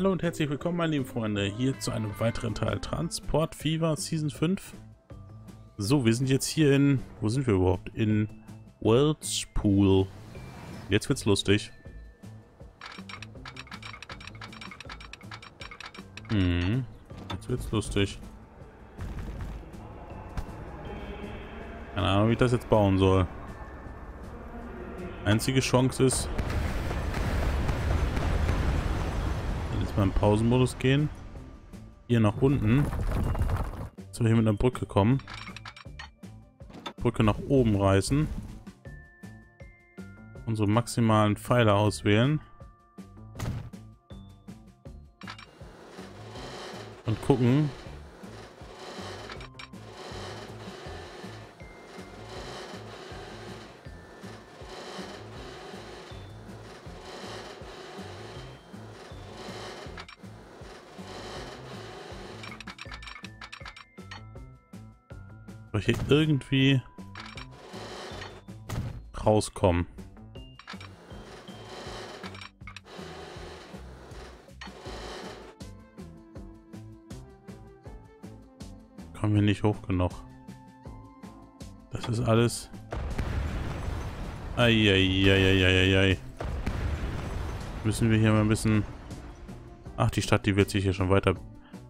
Hallo und herzlich willkommen, meine lieben Freunde, hier zu einem weiteren Teil Transport Fever Season 5. So, wir sind jetzt hier in... Wo sind wir überhaupt? In World's Pool. Jetzt wird's lustig. Jetzt wird's lustig. Keine Ahnung, wie ich das jetzt bauen soll. Einzige Chance ist... im Pausenmodus gehen, hier nach unten, so hier mit einer Brücke kommen, Brücke nach oben reißen, unsere maximalen Pfeile auswählen und gucken, hier irgendwie rauskommen. Kommen wir nicht hoch genug. Das ist alles... Eieieiei. Müssen wir hier mal ein bisschen... Ach, die Stadt, die wird sich hier schon weiter...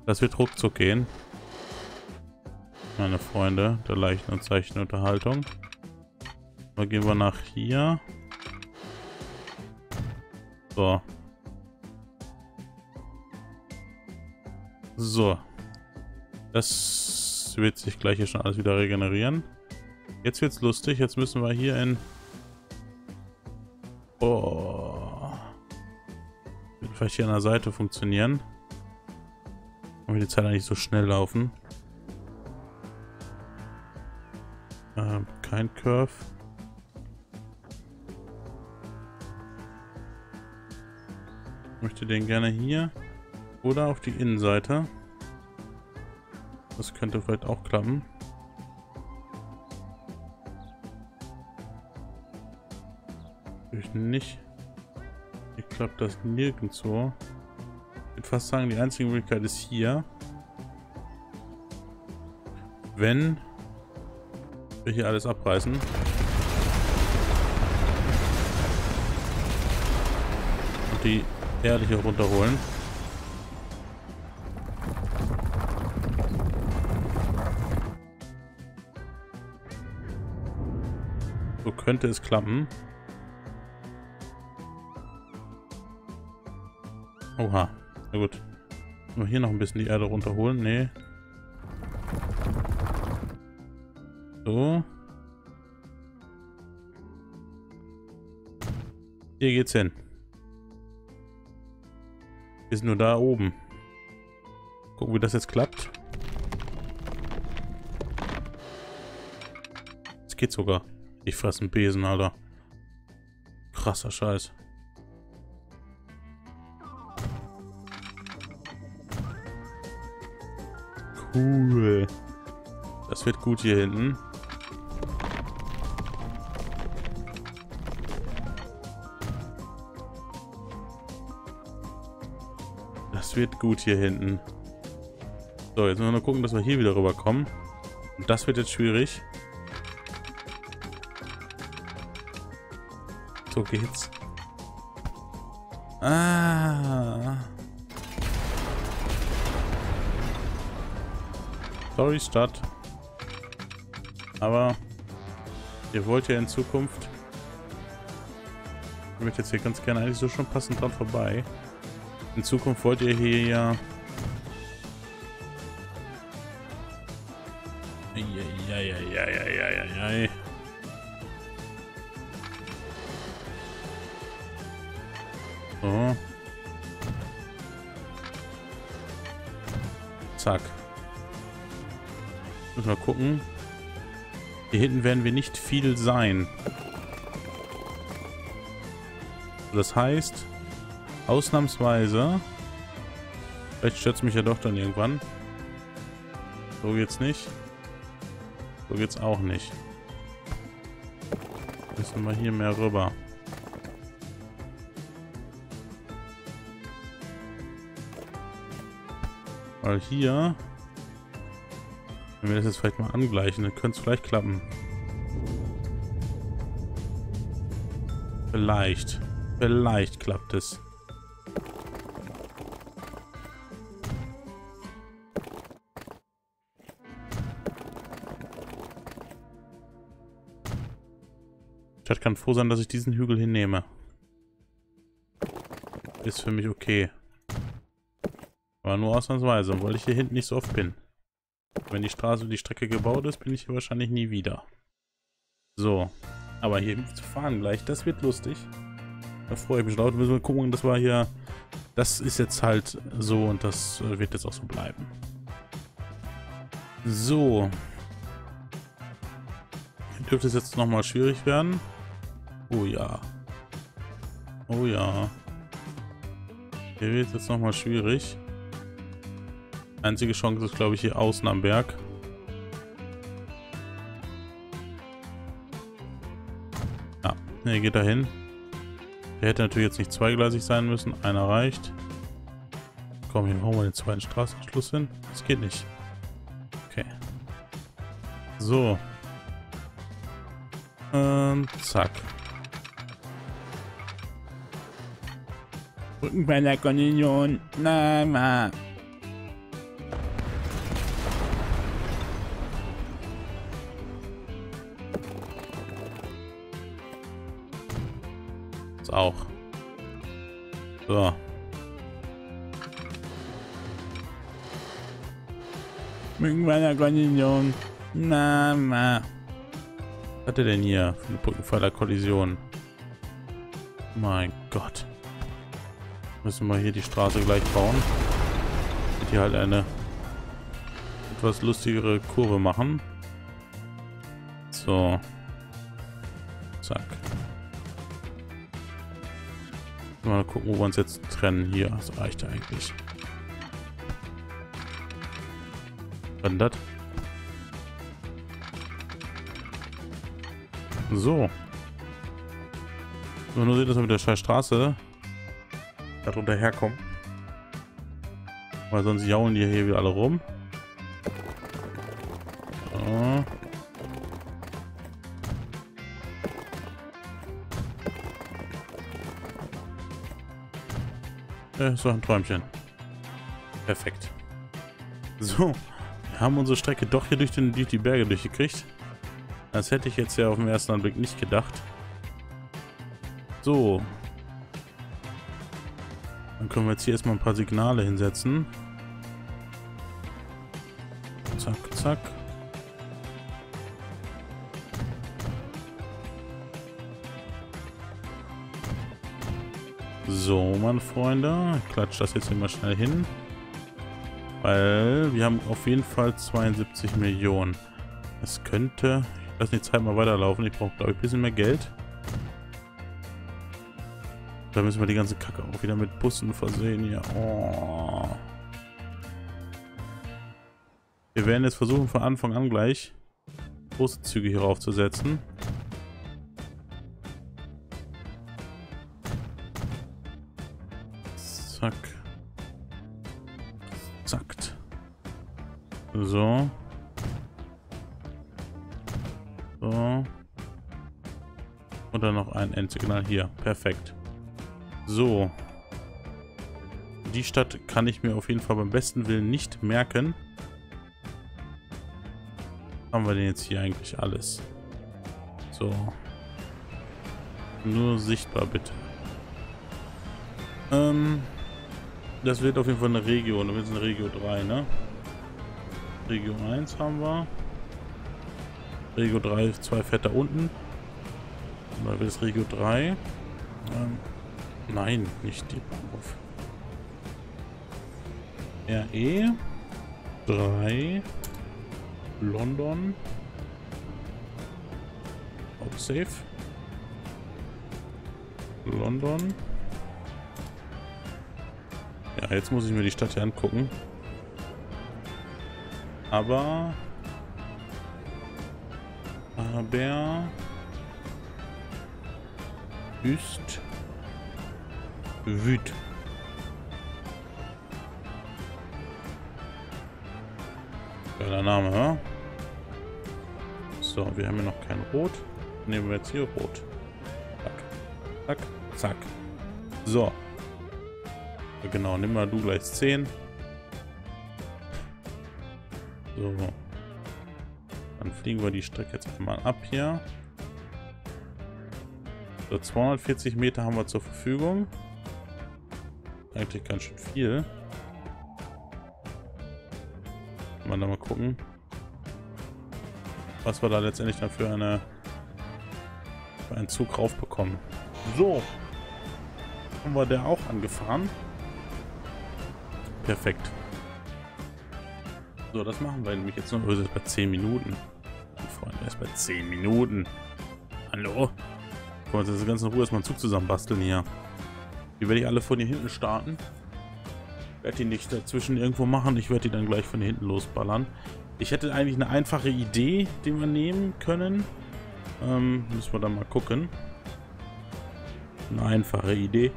Das wird ruckzuck gehen. Meine Freunde der leichten und seichten Unterhaltung. Dann gehen wir nach hier. So. So. Das wird sich gleich hier schon alles wieder regenerieren. Jetzt wird's lustig. Jetzt müssen wir hier in... Oh. Wird vielleicht hier an der Seite funktionieren. Kann mir die Zeit eigentlich so schnell laufen. Kein Curve. Ich möchte den gerne hier oder auf die Innenseite. Das könnte vielleicht auch klappen. Natürlich nicht. Hier klappt das nirgendwo. Ich würde fast sagen, die einzige Möglichkeit ist hier. Wenn... wir hier alles abreißen. Und die Erde hier runterholen. So könnte es klappen. Oha. Na gut. Nur hier noch ein bisschen die Erde runterholen. Nee. So. Hier geht's hin. Wir sind nur da oben. Gucken, wie das jetzt klappt. Es geht sogar. Ich fresse einen Besen, Alter. Krasser Scheiß. Cool. Das wird gut hier hinten. Das wird gut hier hinten. So, jetzt müssen wir nur gucken, dass wir hier wieder rüberkommen. Und das wird jetzt schwierig. So geht's. Ah. Sorry, Stadt. Aber ihr wollt ja in Zukunft... Ich möchte jetzt hier ganz gerne eigentlich so schon passend dran vorbei. In Zukunft wollt ihr hier ja... So. Zack. Müssen wir gucken. Hier hinten werden wir nicht viel sein. Das heißt... ausnahmsweise. Vielleicht stört es mich ja doch dann irgendwann. So geht's nicht. So geht's auch nicht. Müssen wir hier mehr rüber. Weil hier, wenn wir das jetzt vielleicht mal angleichen, dann könnte es vielleicht klappen. Vielleicht klappt es. Ich kann froh sein, dass ich diesen Hügel hinnehme. Ist für mich okay. Aber nur ausnahmsweise, weil ich hier hinten nicht so oft bin. Wenn die Straße und die Strecke gebaut ist, bin ich hier wahrscheinlich nie wieder. So. Aber hier zu fahren gleich, das wird lustig. Da freue ich mich laut. Müssen wir gucken, das war hier. Das ist jetzt halt so und das wird jetzt auch so bleiben. So. Dürfte es jetzt nochmal schwierig werden. Oh ja. Oh ja. Hier wird es jetzt nochmal schwierig. Einzige Chance ist, glaube ich, hier außen am Berg. Ja, er geht da hin. Der hätte natürlich jetzt nicht zweigleisig sein müssen. Einer reicht. Komm, hier machen wir den zweiten Straßenschluss hin. Das geht nicht. Okay. So. Zack. Rücken bei der Kondition. Nein, Mann. Das auch. So. Rücken bei der Kondition. Nein, Mann. Was hat er denn hier für eine Brückenpfeiler-Kollision? Mein Gott. Müssen wir hier die Straße gleich bauen. Und hier halt eine etwas lustigere Kurve machen. So. Zack. Mal gucken, wo wir uns jetzt trennen. Hier, das reicht eigentlich. Was ist das? So. Nur sehen, dass wir mit der scheiß Straße darunter herkommen. Weil sonst jaulen die hier wieder alle rum. So. Ist doch ein Träumchen. Perfekt. So. Wir haben unsere Strecke doch hier durch die Berge durchgekriegt. Das hätte ich jetzt ja auf den ersten Anblick nicht gedacht. So. Dann können wir jetzt hier erstmal ein paar Signale hinsetzen. Zack, zack. So, meine Freunde. Ich klatsche das jetzt hier mal schnell hin. Weil wir haben auf jeden Fall 72 Millionen. Es könnte... Lass die Zeit mal weiterlaufen. Ich brauche, glaube ich, ein bisschen mehr Geld. Da müssen wir die ganze Kacke auch wieder mit Bussen versehen hier. Oh. Wir werden jetzt versuchen, von Anfang an gleich große Züge hier raufzusetzen. Zack. Zack. So. So. Und dann noch ein Endsignal hier. Perfekt. So. Die Stadt kann ich mir auf jeden Fall beim besten Willen nicht merken. Haben wir denn jetzt hier eigentlich alles? So. Nur sichtbar bitte. Das wird auf jeden Fall eine Region. Das wird eine Region 3, ne? Region 1 haben wir. Regio 3, 2 fährt da unten. Mal wird es Regio 3. Nein, nicht die Bahnhof. RE 3 London. Auch safe. London. Ja, jetzt muss ich mir die Stadt hier angucken. Aber ist wüt. Geiler Name, ja? So, wir haben hier noch kein Rot. Nehmen wir jetzt hier Rot. Zack, zack, zack. So. Ja, genau, nimm mal du gleich 10. So. Dann fliegen wir die Strecke jetzt einmal ab hier. So, 240 Meter haben wir zur Verfügung. Eigentlich ganz schön viel. Mal da mal gucken, was wir da letztendlich dann für einen Zug raufbekommen. So. Haben wir der auch angefahren. Perfekt. So, das machen wir nämlich jetzt noch. Wir sind bei 10 Minuten. Freunde, erst bei 10 Minuten. Hallo? Guck mal, das ist ganz in Ruhe, dass wir einen Zug zusammen basteln hier. Die werde ich alle von hier hinten starten. Ich werde die nicht dazwischen irgendwo machen. Ich werde die dann gleich von hier hinten losballern. Ich hätte eigentlich eine einfache Idee, die wir nehmen können. Müssen wir dann mal gucken. Eine einfache Idee.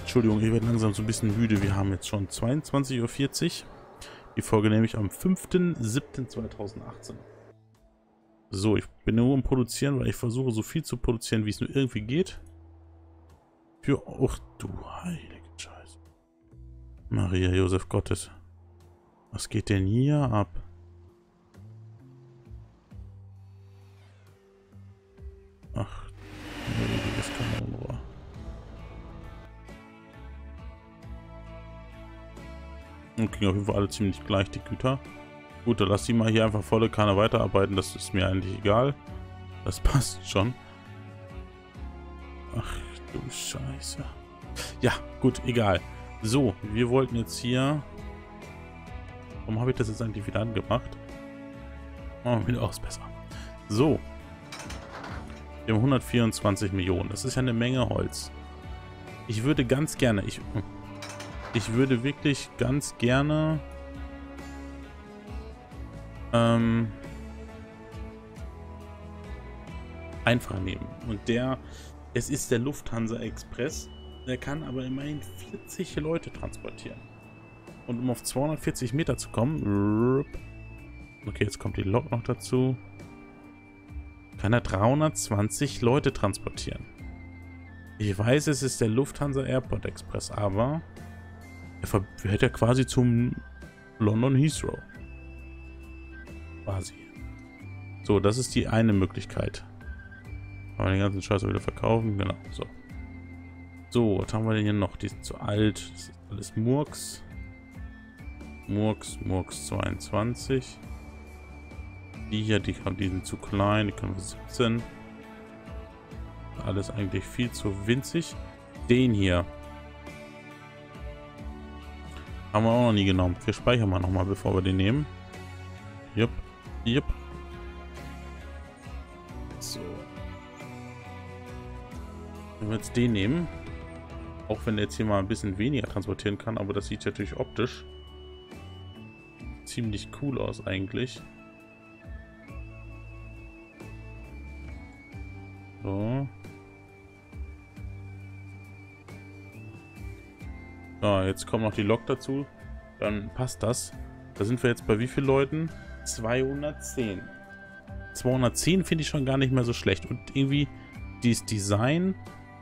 Entschuldigung, ich werde langsam so ein bisschen müde. Wir haben jetzt schon 22:40 Uhr. Die Folge nehme ich am 5.7.2018. So, ich bin nur am Produzieren, weil ich versuche, so viel zu produzieren, wie es nur irgendwie geht. Für... Och, du heilige Scheiße. Maria, Josef Gottes. Was geht denn hier ab? Ach, heiliges Kanonenrohr. Und kriegen auf jeden Fall alle ziemlich gleich, die Güter. Gut, dann lass die mal hier einfach volle Kanne weiterarbeiten. Das ist mir eigentlich egal. Das passt schon. Ach du Scheiße. Ja, gut, egal. So, wir wollten jetzt hier... Warum habe ich das jetzt eigentlich wieder angemacht? Machen wir wieder aus, besser. So. Wir haben 124 Millionen. Das ist ja eine Menge Holz. Ich würde ganz gerne... Ich würde wirklich ganz gerne... einfach nehmen. Und es ist der Lufthansa Express. Der kann aber immerhin 40 Leute transportieren. Und um auf 240 Meter zu kommen. Okay, jetzt kommt die Lok noch dazu. Kann er 320 Leute transportieren. Ich weiß, es ist der Lufthansa Airport Express, aber er fährt ja quasi zum London Heathrow. Quasi. So, das ist die eine Möglichkeit. Aber den ganzen Scheiß wieder verkaufen, genau. So. So, was haben wir denn hier noch? Die sind zu alt. Das ist alles Murks. Murks 22. Die hier, die sind zu klein. Die können wir 17. Alles eigentlich viel zu winzig. Den hier. Haben wir auch noch nie genommen. Wir speichern mal nochmal, bevor wir den nehmen. Jupp. Jupp. So. Wenn wir jetzt den nehmen, auch wenn der jetzt hier mal ein bisschen weniger transportieren kann, aber das sieht natürlich optisch ziemlich cool aus eigentlich. So. Ja, jetzt kommt noch die Lok dazu. Dann passt das. Da sind wir jetzt bei wie vielen Leuten? 210. 210 finde ich schon gar nicht mehr so schlecht. Und irgendwie dieses Design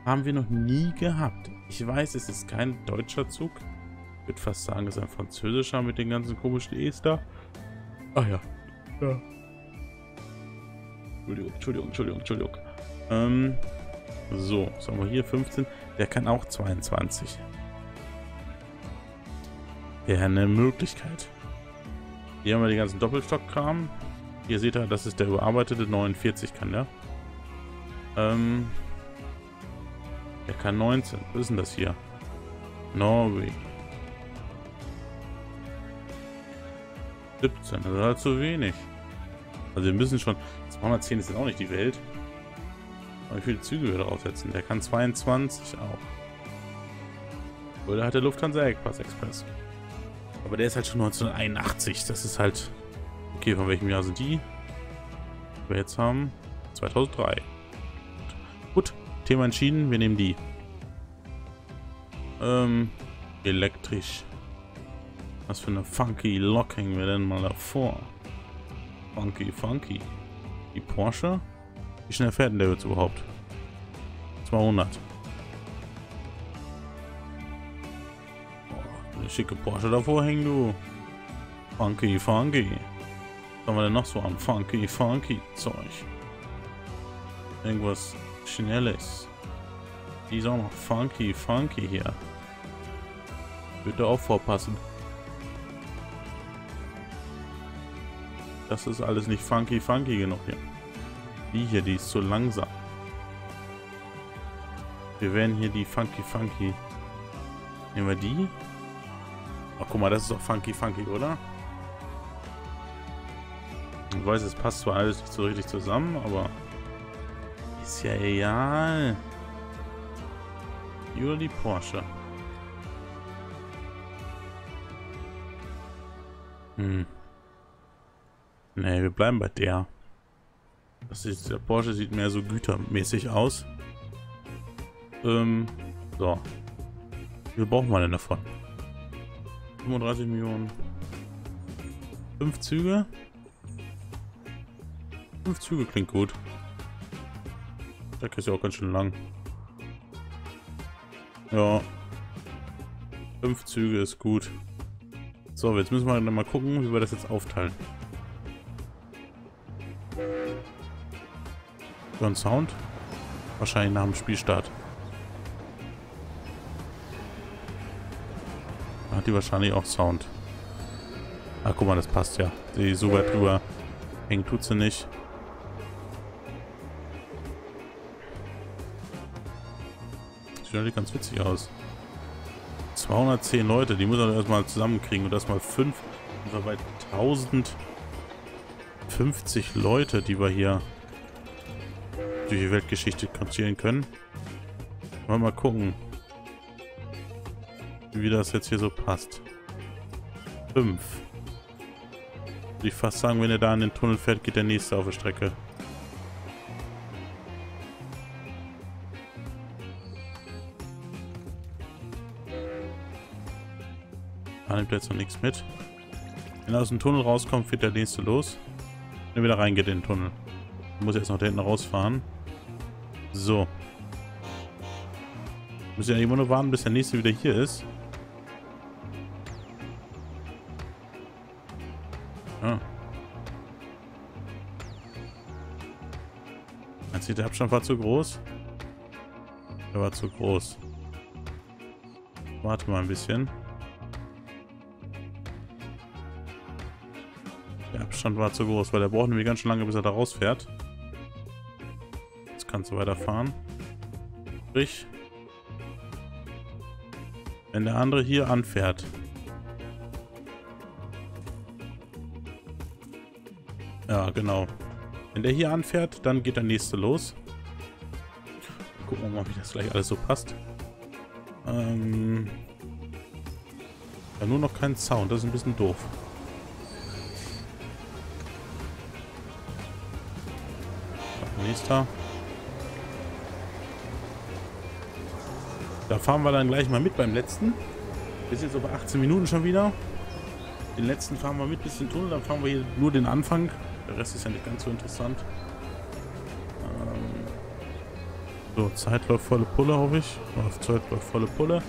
haben wir noch nie gehabt. Ich weiß, es ist kein deutscher Zug. Ich würde fast sagen, es ist ein französischer mit den ganzen komischen E's da. Ach ja. Ja. Entschuldigung. So, was haben wir hier? 15. Der kann auch 22. Wäre eine Möglichkeit. Hier haben wir den ganzen Doppelstockkram. Hier seht ihr, das ist der überarbeitete 49 kann der. Der kann 19. Was ist denn das hier? Norwegen. 17. Das ist halt zu wenig. Also wir müssen schon... 210 ist ja auch nicht die Welt. Aber wie viele Züge wir draufsetzen? Der kann 22 auch. Oder hat der Lufthansa Express. Aber der ist halt schon 1981. Das ist halt... Okay, von welchem Jahr sind die? Wir jetzt haben... 2003. Gut, Thema entschieden. Wir nehmen die. Elektrisch. Was für eine funky Lok hängen wir denn mal davor? Funky, funky. Die Porsche? Wie schnell fährt denn der jetzt überhaupt? 200. Oh, eine schicke Porsche davor hängen, du. Funky, funky. Was haben wir denn noch so an funky, funky Zeug? Irgendwas Schnelles. Die ist auch noch funky, funky hier. Bitte auch vorpassen. Das ist alles nicht funky, funky genug hier. Die hier, die ist zu langsam. Wir werden hier die funky, funky. Nehmen wir die? Ach, guck mal, das ist doch funky, funky, oder? Ich weiß, es passt zwar alles nicht so richtig zusammen, aber ist ja egal. Oder die Porsche. Hm. Nee, wir bleiben bei der. Das ist, der Porsche sieht mehr so gütermäßig aus. So. Wie viel brauchen wir denn davon? 35 Millionen. 5 Züge? 5 Züge klingt gut. Der ist ja auch ganz schön lang. Ja. 5 Züge ist gut. So, jetzt müssen wir mal gucken, wie wir das jetzt aufteilen. So ein Sound? Wahrscheinlich nach dem Spielstart. Hat die wahrscheinlich auch Sound. Ah, guck mal, das passt ja. Die so weit drüber hängen tut sie nicht. Sieht ganz witzig aus. 210 Leute, die muss man erstmal zusammenkriegen und erstmal 5. Und wir bei 1050 Leute, die wir hier durch die Weltgeschichte konzieren können. Wollen wir mal gucken, wie das jetzt hier so passt. 5. Würde ich fast sagen, wenn er da in den Tunnel fährt, geht der nächste auf die Strecke. Da nimmt er jetzt noch nichts mit. Wenn er aus dem Tunnel rauskommt, fährt der nächste los. Wenn er wieder reingeht in den Tunnel. Ich muss jetzt noch da hinten rausfahren. So. Müssen ja immer nur warten, bis der nächste wieder hier ist. Ah. Der Abstand war zu groß. Der war zu groß. Warte mal ein bisschen. Der Abstand war zu groß, weil der braucht nämlich ganz schön lange, bis er da rausfährt. Jetzt kannst du weiterfahren. Sprich, wenn der andere hier anfährt, ja genau, wenn der hier anfährt, dann geht der nächste los. Gucken wir mal, wie das gleich alles so passt. Ja, nur noch kein Sound, das ist ein bisschen doof. Nächster. Da fahren wir dann gleich mal mit beim letzten. Wir sind jetzt aber 18 Minuten schon wieder. Den letzten fahren wir mit bis in den Tunnel, dann fahren wir hier nur den Anfang. Der Rest ist ja nicht ganz so interessant. So, Zeit läuft volle Pulle, hoffe ich. Auf Zeit läuft volle Pulle.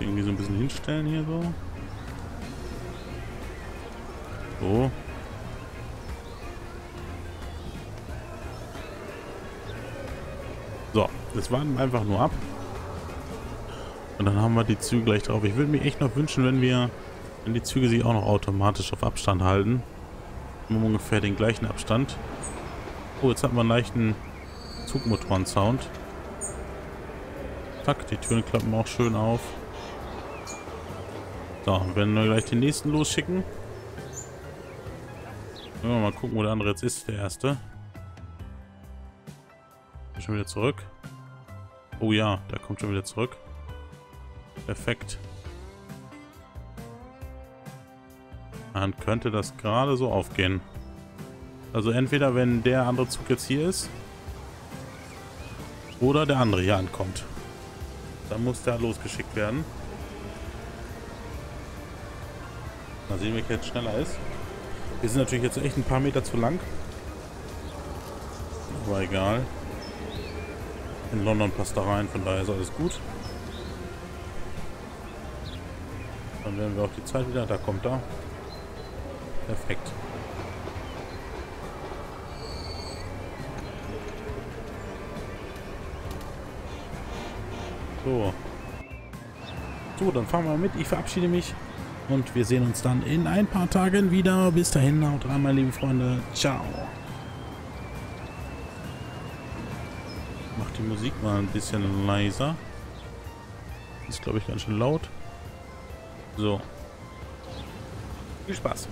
Irgendwie so ein bisschen hinstellen hier so. So. So, das warten wir einfach nur ab. Und dann haben wir die Züge gleich drauf. Ich würde mir echt noch wünschen, wenn die Züge sich auch noch automatisch auf Abstand halten. Um ungefähr den gleichen Abstand. Oh, jetzt hat man einen leichten Zugmotoren-Sound. Zack, die Türen klappen auch schön auf. So, werden wir gleich den nächsten losschicken. Wollen wir mal gucken, wo der andere jetzt ist, der erste. Schon wieder zurück. Oh ja, der kommt schon wieder zurück. Perfekt. Dann könnte das gerade so aufgehen. Also entweder wenn der andere Zug jetzt hier ist, Oder der andere hier ankommt. Dann muss der losgeschickt werden. Mal sehen, welcher jetzt schneller ist. Wir sind natürlich jetzt echt ein paar Meter zu lang. Aber egal. In London passt da rein, von daher ist alles gut. Dann werden wir auch die Zeit wieder. Da kommt er. Perfekt. So, dann fahren wir mit. Ich verabschiede mich und wir sehen uns dann in ein paar Tagen wieder. Bis dahin, haut rein, meine lieben Freunde. Ciao. Mach die Musik mal ein bisschen leiser. Ist, glaube ich, ganz schön laut. So. Viel Spaß.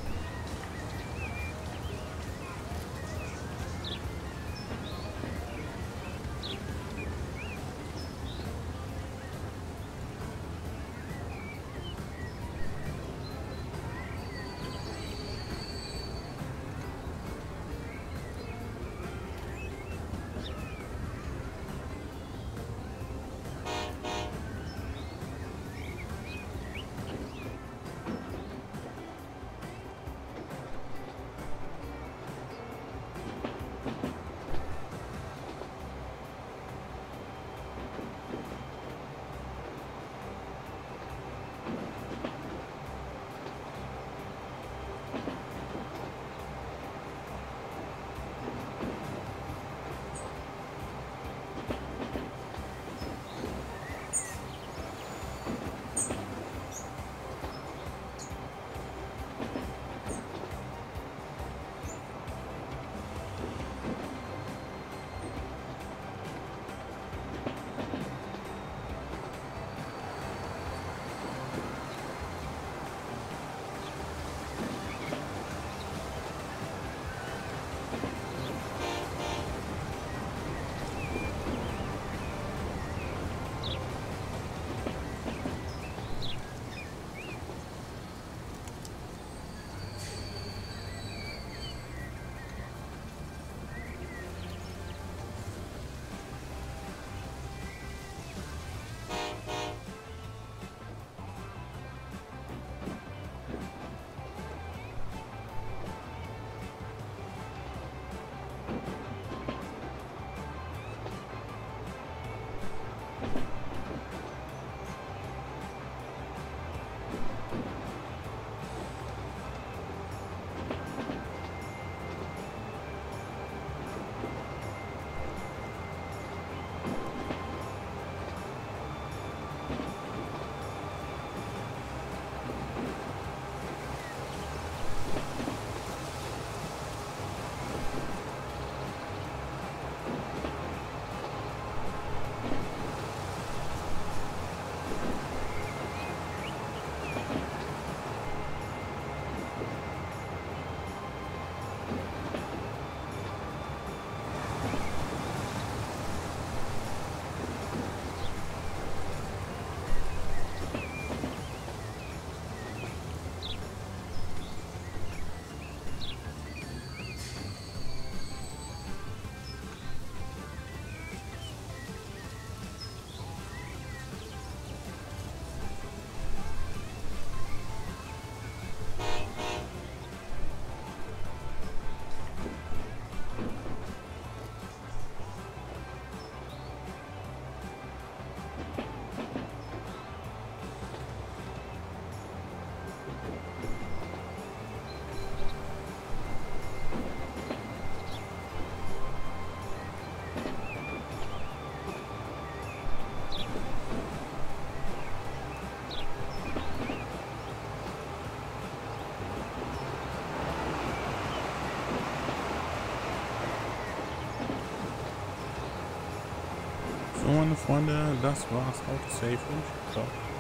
Freunde, das war's. Haut safe und ciao.